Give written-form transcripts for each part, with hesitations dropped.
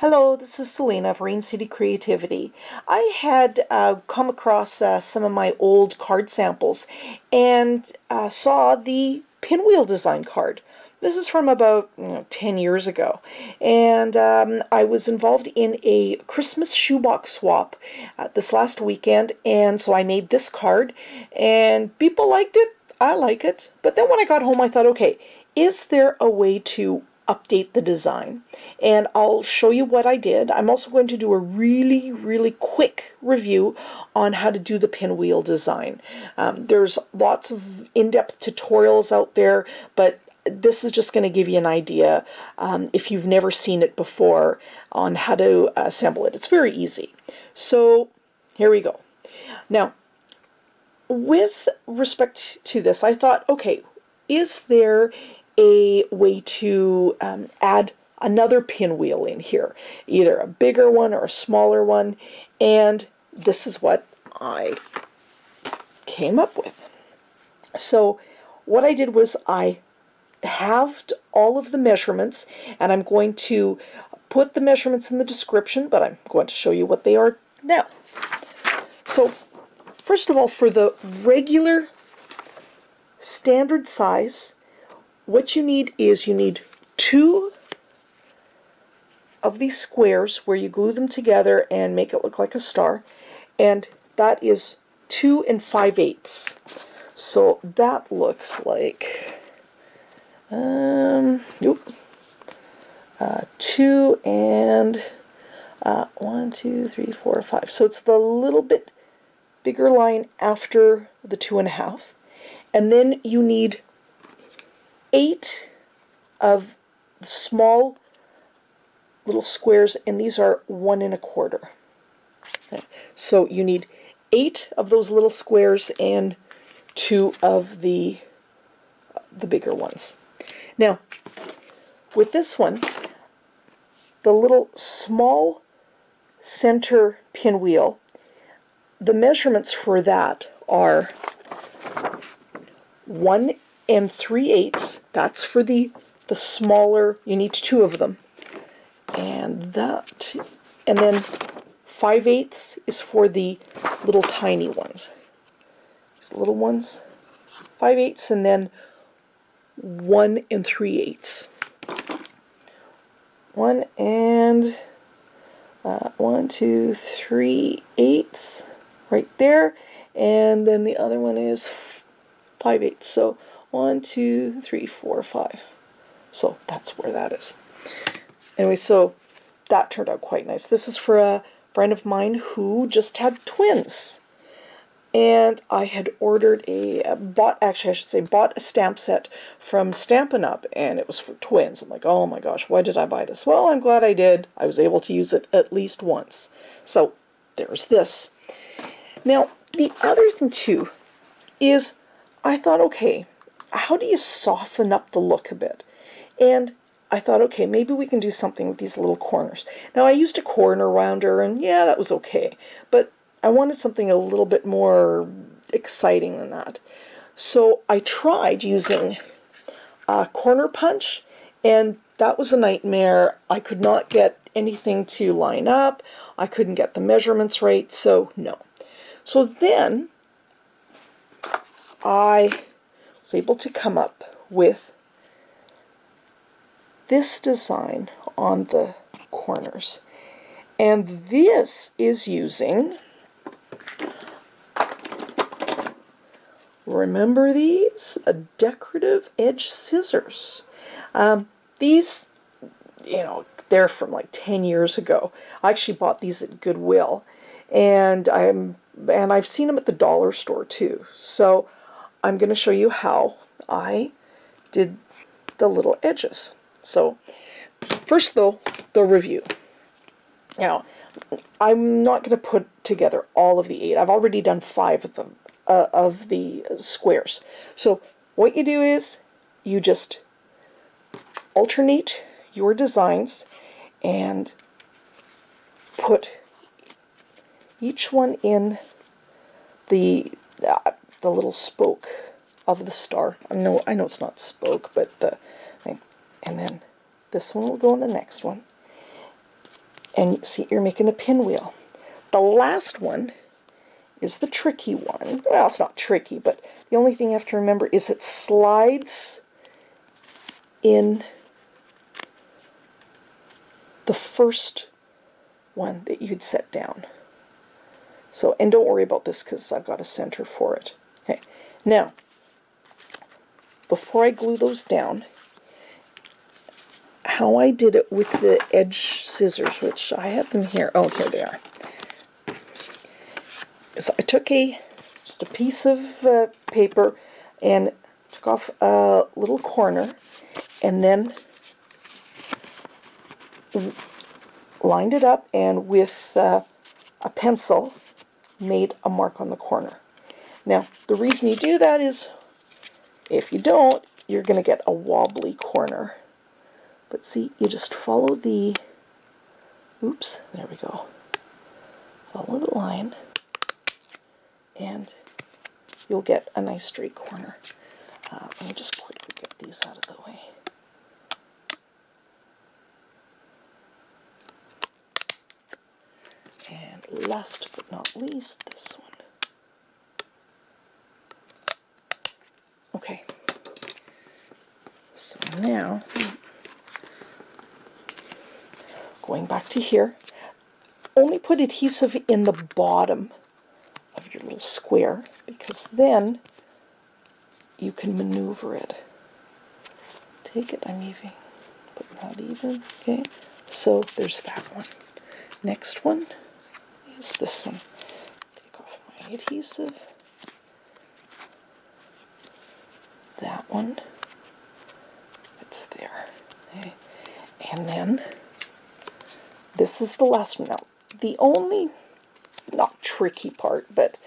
Hello, this is Selena of Rain City Creativity. I had come across some of my old card samples and saw the pinwheel design card. This is from about 10 years ago, and I was involved in a Christmas shoebox swap this last weekend, and so I made this card, and people liked it. I like it. But then when I got home, I thought, okay, is there a way to update the design? And I'll show you what I did. I'm also going to do a really quick review on how to do the pinwheel design. There's lots of in-depth tutorials out there, but this is just going to give you an idea if you've never seen it before on how to assemble it. It's very easy. So here we go. Now, with respect to this, I thought, okay, is there a way to add another pinwheel in here, either a bigger one or a smaller one? And this is what I came up with. So what I did was I halved all of the measurements, and I'm going to put the measurements in the description, but I'm going to show you what they are now. So first of all, for the regular standard size, what you need is you need two of these squares where you glue them together and make it look like a star, and that is 2 5/8. So that looks like 2 and 1, 2, 3, 4, 5. So it's the little bit bigger line after the 2 1/2. And then you need 8 of the small little squares, and these are 1 1/4. Okay. So you need 8 of those little squares and 2 of the bigger ones. Now, with this one, the little small center pinwheel, the measurements for that are 1 3/8. That's for the smaller, you need 2 of them. And that, and then 5/8 is for the little tiny ones. These little ones, 5/8, and then 1 3/8. 1 2 3/8 right there, and then the other one is 5/8. So 1 2 3 4 5. So that's where that is. Anyway, so that turned out quite nice. This is for a friend of mine who just had twins, and I had ordered bought a stamp set from Stampin' Up, and it was for twins. I'm like, oh my gosh, why did I buy this? Well, I'm glad I did. I was able to use it at least once. So there's this. Now, the other thing too is I thought, okay, how do you soften up the look a bit? And I thought, okay, maybe we can do something with these little corners. Now, I used a corner rounder, and yeah, that was okay, but I wanted something a little bit more exciting than that. So I tried using a corner punch, and that was a nightmare. I could not get anything to line up. I couldn't get the measurements right, so no. So then I was able to come up with this design on the corners. And this is using, remember these? Decorative edge scissors. These, you know, they're from like 10 years ago. I actually bought these at Goodwill, and I've seen them at the dollar store too. So I'm going to show you how I did the little edges. So first, though, the review. Now, I'm not going to put together all of the 8. I've already done 5 of them. Of the squares. So what you do is you just alternate your designs and put each one in the little spoke of the star. I know it's not spoke, but the thing. And then this one will go in the next one, and see, you're making a pinwheel. The last one is the tricky one. Well, it's not tricky, but the only thing you have to remember is it slides in the first one that you'd set down. So, and don't worry about this because I've got a center for it. Okay, now, before I glue those down, how I did it with the edge scissors, which I have them here. Oh, here they are. So I took just a piece of paper and took off a little corner and then lined it up, and with a pencil made a mark on the corner. Now, the reason you do that is if you don't, you're going to get a wobbly corner. But see, you just follow the, oops, there we go, follow the line, and you'll get a nice straight corner. Let me just quickly get these out of the way. And last but not least, this one. Okay, so now, going back to here, only put adhesive in the bottom of your little square, because then you can maneuver it. Take it, I'm even, but not even, okay? So there's that one. Next one is this one. Take off my adhesive. That one, it's there, okay? And then this is the last one. Now, the only, not tricky part, but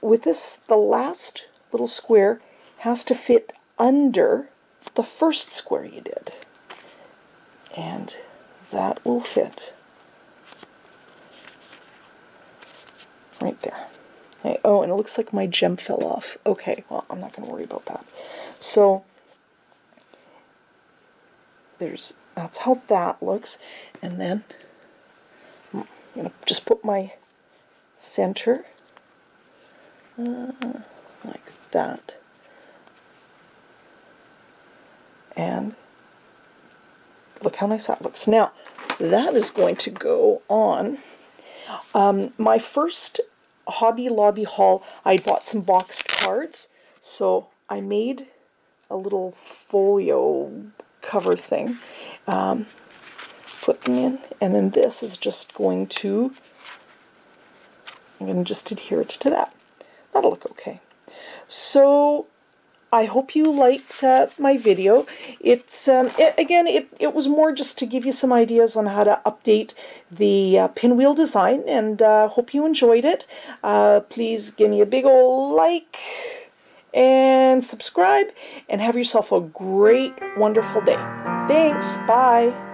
with this, the last little square has to fit under the first square you did. And that will fit right there. Okay. Oh, and it looks like my gem fell off. Okay, well, I'm not going to worry about that. So, that's how that looks, and then I'm gonna just put my center like that, and look how nice that looks. Now that is going to go on my first Hobby Lobby haul. I bought some boxed cards, so I made a little folio cover thing. Put them in, and then this is just going to, I'm going to just adhere it to that. That'll look okay. So I hope you liked my video. It's again, it was more just to give you some ideas on how to update the pinwheel design, and hope you enjoyed it. Please give me a big old like and subscribe, and have yourself a great, wonderful day. Thanks, bye.